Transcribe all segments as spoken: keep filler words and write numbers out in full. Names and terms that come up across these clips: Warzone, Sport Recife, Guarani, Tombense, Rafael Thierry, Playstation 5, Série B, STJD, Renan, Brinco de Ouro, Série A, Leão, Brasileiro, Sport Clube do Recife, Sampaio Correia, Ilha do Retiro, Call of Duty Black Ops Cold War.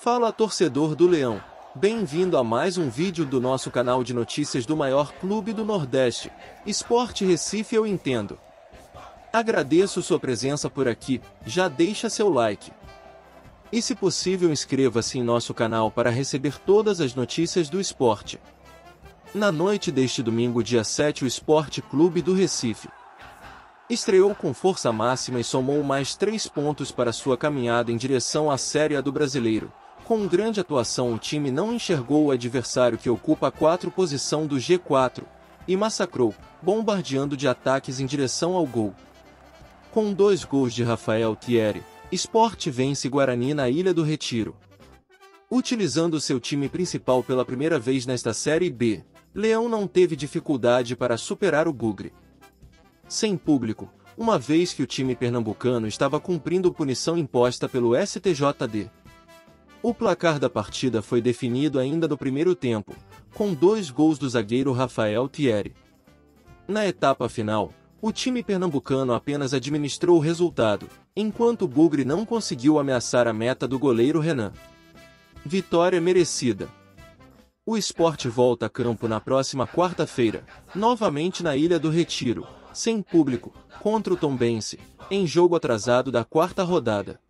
Fala, torcedor do Leão. Bem-vindo a mais um vídeo do nosso canal de notícias do maior clube do Nordeste, Sport Recife Eu Entendo. Agradeço sua presença por aqui, já deixa seu like. E se possível inscreva-se em nosso canal para receber todas as notícias do esporte. Na noite deste domingo dia sete, o Sport Clube do Recife estreou com força máxima e somou mais três pontos para sua caminhada em direção à Série A do Brasileiro. Com grande atuação, o time não enxergou o adversário que ocupa a quarta posição do G quatro e massacrou, bombardeando de ataques em direção ao gol. Com dois gols de Rafael Thierry, Sport vence Guarani na Ilha do Retiro. Utilizando seu time principal pela primeira vez nesta Série B, Leão não teve dificuldade para superar o Bugre. Sem público, uma vez que o time pernambucano estava cumprindo punição imposta pelo S T J D. O placar da partida foi definido ainda no primeiro tempo, com dois gols do zagueiro Rafael Thierry. Na etapa final, o time pernambucano apenas administrou o resultado, enquanto o Bugre não conseguiu ameaçar a meta do goleiro Renan. Vitória merecida. O Sport volta a campo na próxima quarta-feira, novamente na Ilha do Retiro, sem público, contra o Tombense, em jogo atrasado da quarta rodada.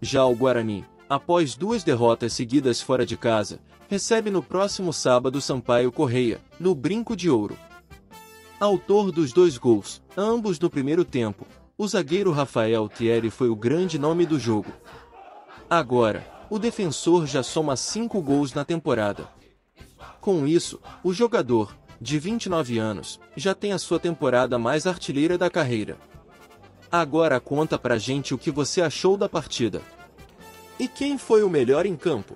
Já o Guarani, após duas derrotas seguidas fora de casa, recebe no próximo sábado Sampaio Correia, no Brinco de Ouro. Autor dos dois gols, ambos no primeiro tempo, o zagueiro Rafael Thierry foi o grande nome do jogo. Agora, o defensor já soma cinco gols na temporada. Com isso, o jogador, de vinte e nove anos, já tem a sua temporada mais artilheira da carreira. Agora conta pra gente o que você achou da partida. E quem foi o melhor em campo?